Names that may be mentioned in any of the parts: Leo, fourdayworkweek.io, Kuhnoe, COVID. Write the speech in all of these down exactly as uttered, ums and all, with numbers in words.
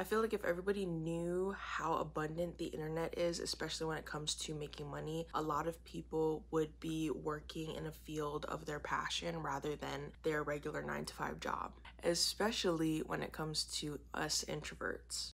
I feel like if everybody knew how abundant the internet is, especially when it comes to making money, a lot of people would be working in a field of their passion rather than their regular nine to five job, especially when it comes to us introverts.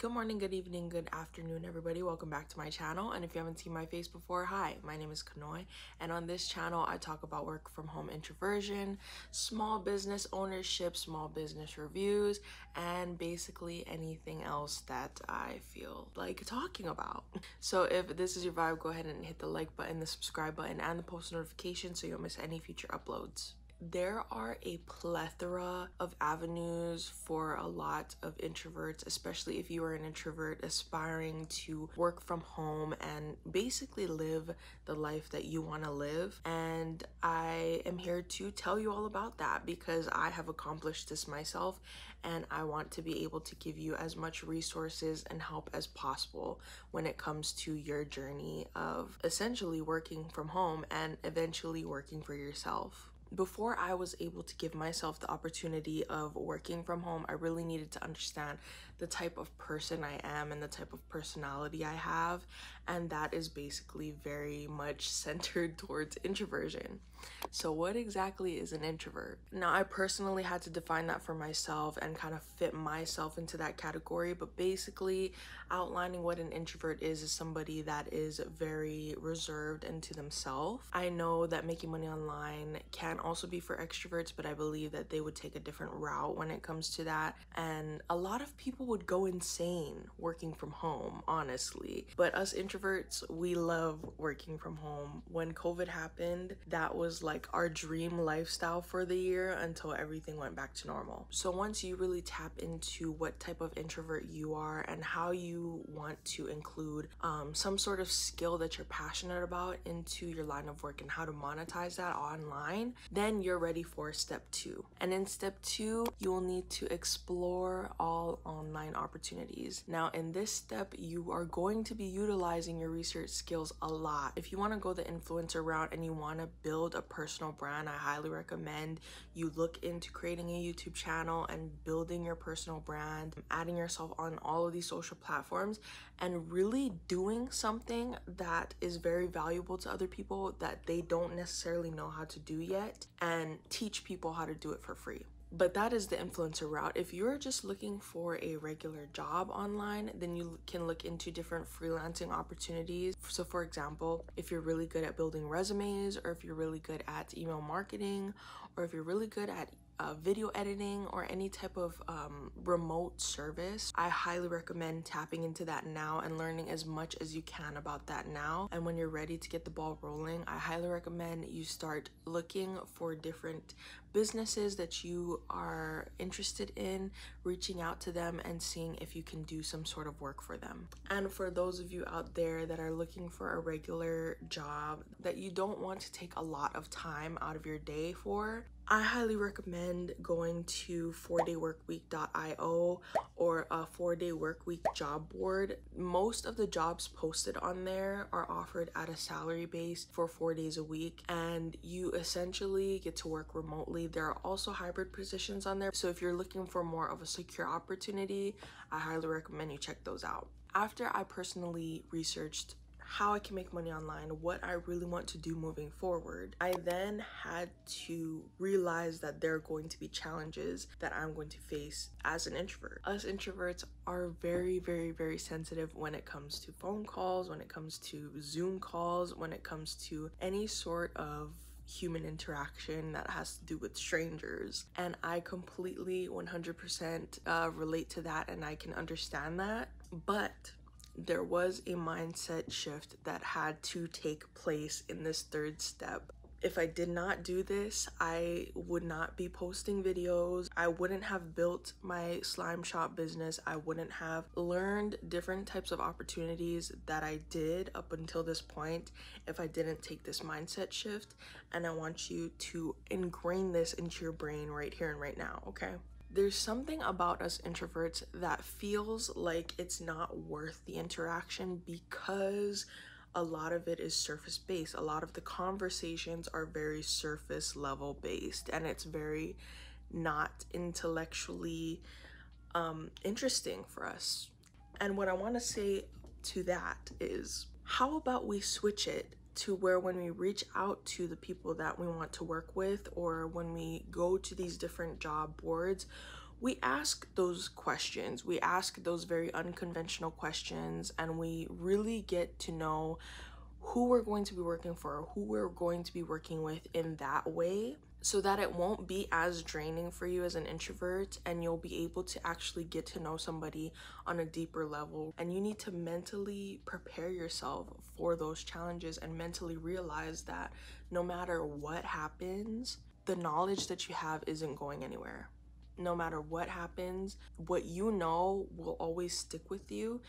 Good morning, good evening, good afternoon, everybody. Welcome back to my channel. And if you haven't seen my face before, hi, my name is Kuhnoe. And on this channel, I talk about work from home introversion, small business ownership, small business reviews, and basically anything else that I feel like talking about. So if this is your vibe, go ahead and hit the like button, the subscribe button, and the post notification so you don't miss any future uploads. There are a plethora of avenues for a lot of introverts, especially if you are an introvert aspiring to work from home and basically live the life that you want to live. And I am here to tell you all about that because I have accomplished this myself and I want to be able to give you as much resources and help as possible when it comes to your journey of essentially working from home and eventually working for yourself. Before I was able to give myself the opportunity of working from home, I really needed to understand the type of person I am and the type of personality I have, and that is basically very much centered towards introversion. So what exactly is an introvert? Now, I personally had to define that for myself and kind of fit myself into that category, but basically outlining what an introvert is is somebody that is very reserved and to themselves. I know that making money online can also be for extroverts, but I believe that they would take a different route when it comes to that, and a lot of people would go insane working from home, honestly. But us introverts, we love working from home. When COVID happened, that was like our dream lifestyle for the year until everything went back to normal. So once you really tap into what type of introvert you are and how you want to include um, some sort of skill that you're passionate about into your line of work and how to monetize that online, then you're ready for step two. And in step two, you will need to explore all online opportunities. Now, in this step, you are going to be utilizing your research skills a lot. If you want to go the influencer route and you want to build a personal brand, I highly recommend you look into creating a YouTube channel and building your personal brand, adding yourself on all of these social platforms, and really doing something that is very valuable to other people that they don't necessarily know how to do yet, and teach people how to do it for free. But that is the influencer route. If you're just looking for a regular job online, then you can look into different freelancing opportunities. So for example, if you're really good at building resumes, or if you're really good at email marketing, or if you're really good at Uh, video editing or any type of um, remote service, I highly recommend tapping into that now and learning as much as you can about that now. And when you're ready to get the ball rolling, I highly recommend you start looking for different businesses that you are interested in, reaching out to them and seeing if you can do some sort of work for them. And for those of you out there that are looking for a regular job that you don't want to take a lot of time out of your day for, I highly recommend going to four day work week dot i o or a four-day workweek job board. Most of the jobs posted on there are offered at a salary base for four days a week, and you essentially get to work remotely. There are also hybrid positions on there, so if you're looking for more of a secure opportunity, I highly recommend you check those out. After I personally researched how I can make money online, what I really want to do moving forward, I then had to realize that there are going to be challenges that I'm going to face as an introvert. Us introverts are very, very, very sensitive when it comes to phone calls, when it comes to Zoom calls, when it comes to any sort of human interaction that has to do with strangers. And I completely one hundred percent uh, relate to that, and I can understand that. But there was a mindset shift that had to take place in this third step. If I did not do this, I would not be posting videos. I wouldn't have built my slime shop business. I wouldn't have learned different types of opportunities that I did up until this point if I didn't take this mindset shift. And I want you to ingrain this into your brain right here and right now, okay? There's something about us introverts that feels like it's not worth the interaction because a lot of it is surface based. A lot of the conversations are very surface level based, and it's very not intellectually um, interesting for us. And what I want to say to that is, how about we switch it to where when we reach out to the people that we want to work with, or when we go to these different job boards, we ask those questions, we ask those very unconventional questions, and we really get to know who we're going to be working for, who we're going to be working with in that way, so that it won't be as draining for you as an introvert, and you'll be able to actually get to know somebody on a deeper level. And you need to mentally prepare yourself for those challenges and mentally realize that no matter what happens, the knowledge that you have isn't going anywhere. No matter what happens, what you know will always stick with you.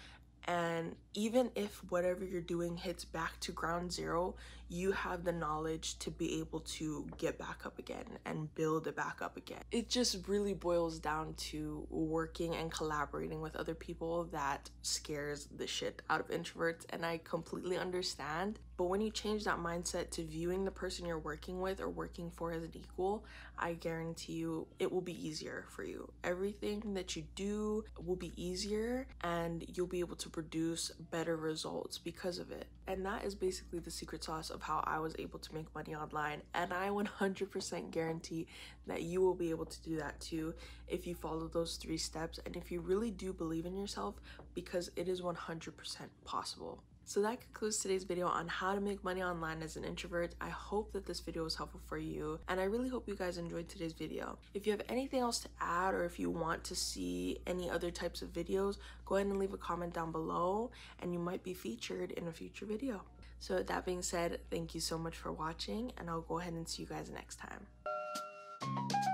And even if whatever you're doing hits back to ground zero, you have the knowledge to be able to get back up again and build it back up again. It just really boils down to working and collaborating with other people. That scares the shit out of introverts, and I completely understand. But when you change that mindset to viewing the person you're working with or working for as an equal, I guarantee you it will be easier for you. Everything that you do will be easier, and you'll be able to produce better results because of it. And that is basically the secret sauce of how I was able to make money online. And I one hundred percent guarantee that you will be able to do that too if you follow those three steps and if you really do believe in yourself, because it is one hundred percent possible. So that concludes today's video on how to make money online as an introvert. I hope that this video was helpful for you, and I really hope you guys enjoyed today's video. If you have anything else to add, or if you want to see any other types of videos, go ahead and leave a comment down below, and you might be featured in a future video. So with that being said, thank you so much for watching, and I'll go ahead and see you guys next time.